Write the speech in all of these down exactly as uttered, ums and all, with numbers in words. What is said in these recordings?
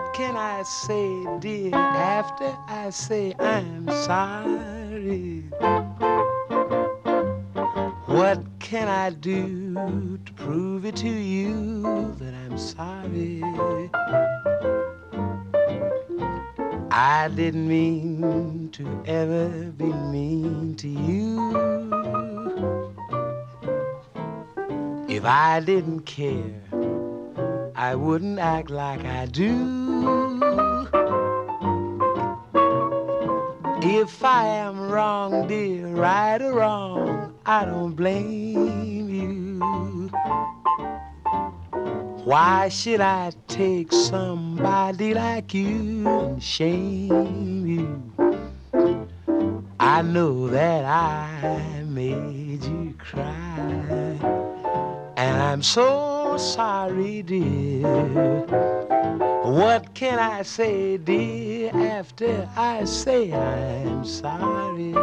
What can I say, dear, after I say I'm sorry? What can I do to prove it to you that I'm sorry? I didn't mean to ever be mean to you. If I didn't care, I wouldn't act like I do. If I am wrong, dear, right or wrong, I don't blame you. Why should I take somebody like you and shame you? I know that I made you cry, and I'm so sorry, dear. What can I say, dear, after I say I'm sorry?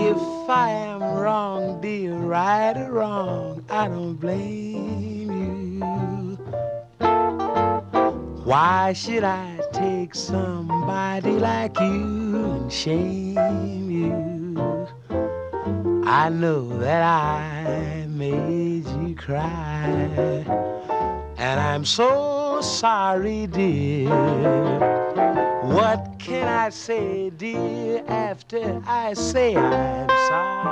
If I am wrong, dear, right or wrong, I don't blame you. Why should I take somebody like you and shame you? I know that I made you cry, and I'm so sorry, dear. What can I say, dear, after I say I'm sorry?